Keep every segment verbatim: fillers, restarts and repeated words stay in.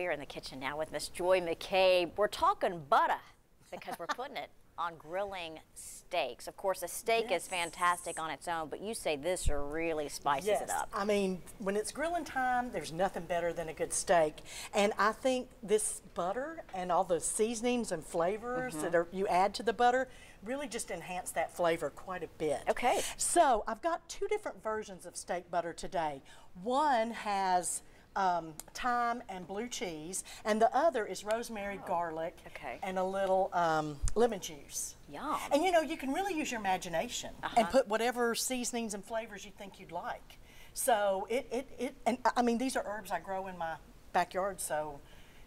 we're in the kitchen now with Miss Joy McCabe. We're talking butter because we're putting it on grilling steaks. Of course, a steak yes. is fantastic on its own, but you say this really spices yes. it up. I mean, when it's grilling time, there's nothing better than a good steak. And I think this butter and all those seasonings and flavors mm-hmm. that are, you add to the butter really just enhance that flavor quite a bit. Okay. So I've got two different versions of steak butter today. One has Um, thyme and blue cheese, and the other is rosemary, oh, garlic, okay. and a little um, lemon juice. Yum. And you know, you can really use your imagination uh-huh. and put whatever seasonings and flavors you think you'd like. So it, it, it, and I mean, these are herbs I grow in my backyard, so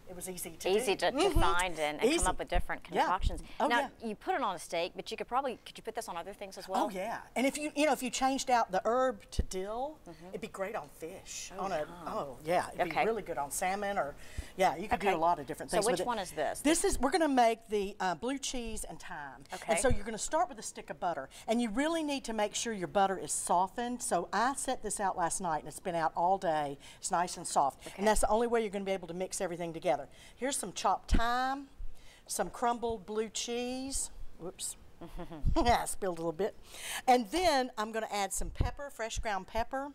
it was easy to easy do. to, to mm-hmm. find and, and come up with different concoctions. Yeah. Oh, now yeah. you put it on a steak, but you could probably could you put this on other things as well? Oh yeah, and if you you know if you changed out the herb to dill, mm-hmm. it'd be great on fish. Oh, on a yeah. oh yeah, it'd okay. be really good on salmon or yeah, you could okay. do a lot of different things. So which with one it. is this? This is we're going to make the uh, blue cheese and thyme. Okay. And so you're going to start with a stick of butter, and you really need to make sure your butter is softened. So I set this out last night, and it's been out all day. It's nice and soft, okay. and that's the only way you're going to be able to mix everything together. Here's some chopped thyme, some crumbled blue cheese. Whoops. I spilled a little bit. And then I'm going to add some pepper, fresh ground pepper,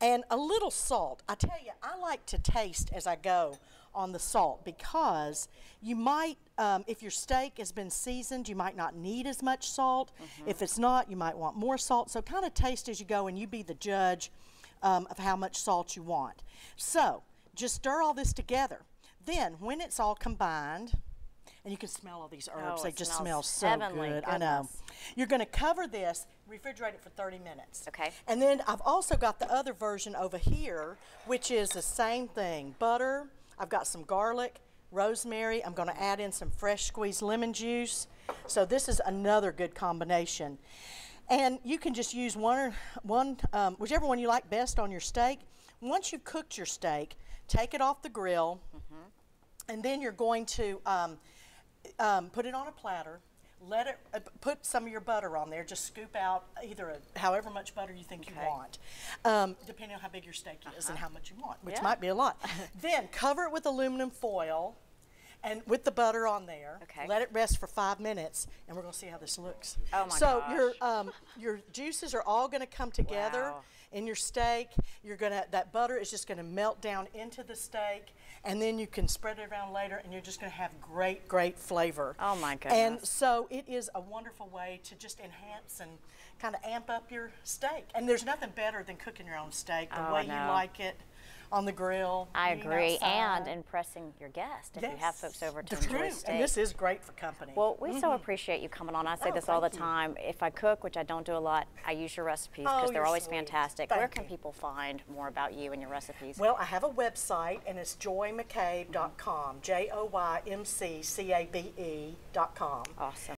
and a little salt. I tell you, I like to taste as I go on the salt because you might, um, if your steak has been seasoned, you might not need as much salt. Mm-hmm. If it's not, you might want more salt. So kind of taste as you go, and you be the judge um, of how much salt you want. So just stir all this together. Then, when it's all combined, and you can smell all these herbs, oh, they just smell so heavenly. good. Goodness. I know. You're going to cover this, refrigerate it for thirty minutes. Okay. And then I've also got the other version over here, which is the same thing. Butter, I've got some garlic, rosemary, I'm going to add in some fresh squeezed lemon juice. So this is another good combination. And you can just use one, one um, whichever one you like best on your steak. Once you've cooked your steak, take it off the grill. Mm-hmm. And then you're going to um, um, put it on a platter, let it, uh, put some of your butter on there, just scoop out either a, however much butter you think okay. you want, um, depending on how big your steak uh-huh. is and how much you want, which yeah. might be a lot. Then cover it with aluminum foil and with the butter on there, okay. let it rest for five minutes, and we're gonna see how this looks. Oh my so gosh. your um, your juices are all gonna come together wow. in your steak. You're gonna that butter is just gonna melt down into the steak, and then you can spread it around later, and you're just gonna have great, great flavor. Oh my goodness! And so it is a wonderful way to just enhance and kind of amp up your steak. And there's nothing better than cooking your own steak the oh, way no. you like it. On the grill. I agree, outside. and impressing your guest if yes. you have folks over to enjoy steak. And this is great for company. Well, we mm-hmm. so appreciate you coming on. I say oh, this all the you. time. If I cook, which I don't do a lot, I use your recipes because oh, they're always sweet. fantastic. Thank Where can you. people find more about you and your recipes? Well, I have a website, and it's joy m c cabe dot com, J O Y M C C A B E dot com. Awesome.